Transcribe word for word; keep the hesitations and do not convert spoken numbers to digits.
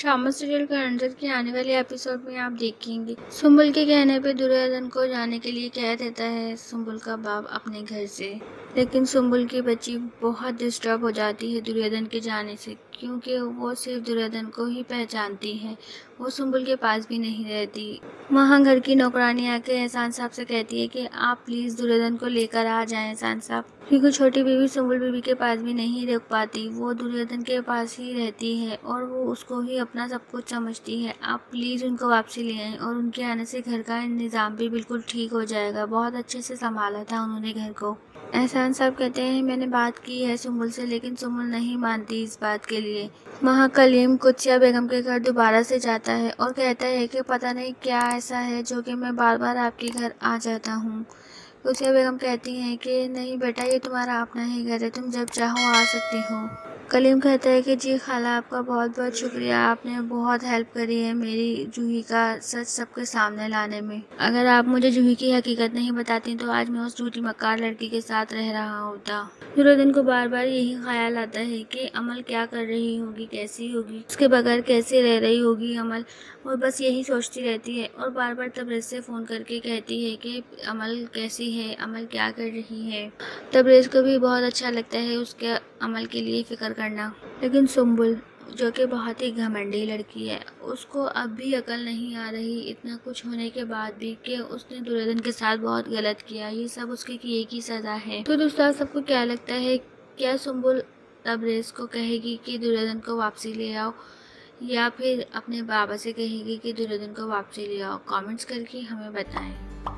Drama serial के अंदर के आने वाले एपिसोड में आप देखेंगे सुंबल के कहने पे दुर्योधन को जाने के लिए कह देता है सुंबल का बाप अपने घर से, लेकिन सुंबल की बच्ची बहुत डिस्टर्ब हो जाती है दुर्योधन के जाने से, क्योंकि वो सिर्फ दुर्योधन को ही पहचानती है, वो सुंबल के पास भी नहीं रहती। वहाँ घर की नौकरानी आके एहसान साहब से कहती है कि आप प्लीज़ दुर्योधन को लेकर आ जाएं एहसान साहब, क्योंकि छोटी बीवी सुंबल बीवी के पास भी नहीं रह पाती, वो दुर्योधन के पास ही रहती है और वो उसको ही अपना सब कुछ समझती है। आप प्लीज़ उनको वापसी ले आएँ और उनके आने से घर का निज़ाम भी बिल्कुल ठीक हो जाएगा, बहुत अच्छे से संभाला था उन्होंने घर को। एहसान साहब कहते हैं मैंने बात की है सुंबल से, लेकिन सुंबल नहीं मानती इस बात के लिए। महाकलीम कुटिया बेगम के घर दोबारा से जाता है और कहता है कि पता नहीं क्या ऐसा है जो कि मैं बार बार आपके घर आ जाता हूँ। खुशिया बेगम कहती हैं कि नहीं बेटा, ये तुम्हारा अपना ही घर है, तुम जब चाहो आ सकती हो। कलीम कहता है कि जी खाला, आपका बहुत बहुत शुक्रिया, आपने बहुत हेल्प करी है मेरी जूही का सच सबके सामने लाने में। अगर आप मुझे जूही की हकीकत नहीं बताती तो आज मैं उस झूठी मक्कार लड़की के साथ रह रहा होता। दुर्योधन को बार बार यही ख्याल आता है कि अमल क्या कर रही होगी, कैसी होगी, उसके बगैर कैसे रह रही होगी अमल, और बस यही सोचती रहती है और बार बार तबरेज़ से फ़ोन करके कहती है कि अमल कैसी है, अमल क्या कर रही है। तबरेज़ को भी बहुत अच्छा लगता है उसके अमल के लिए फ़िक्र करना, लेकिन सुंबल जो कि बहुत ही घमंडी लड़की है, उसको अब भी अकल नहीं आ रही इतना कुछ होने के बाद भी कि उसने दुर्योधन के साथ बहुत गलत किया, ये सब उसके किए की सज़ा है। तो दोस्तों सबको क्या लगता है, क्या सुंबल तबरेज़ को कहेगी कि दुर्योधन को वापसी ले आओ, या फिर अपने बाबा से कहेगी कि दुर्योधन को वापसी ले आओ? कमेंट्स करके हमें बताएं।